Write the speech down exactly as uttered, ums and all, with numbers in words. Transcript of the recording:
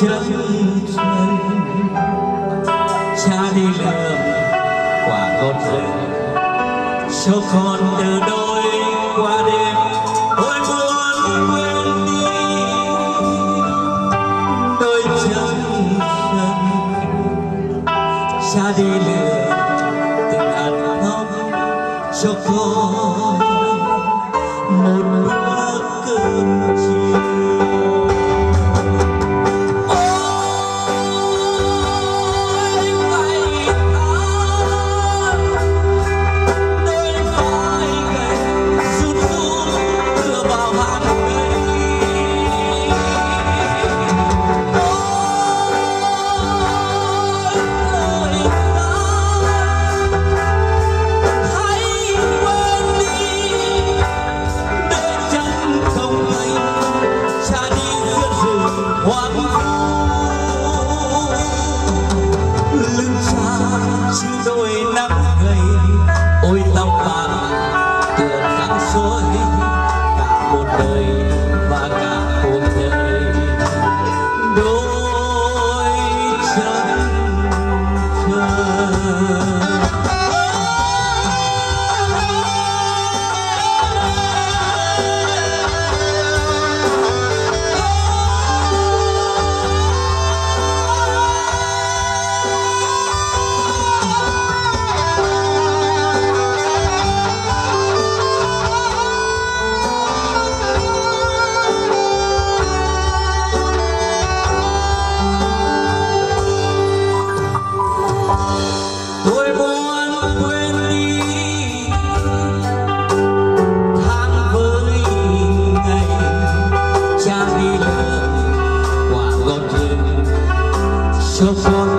chân trần, cha đi làm quả con về, cho con từ đôi qua đêm, ôi muốn quên đi đôi chân trần, cha đi lừa từng ăn khóc cho con một bữa cơm chiều. So far.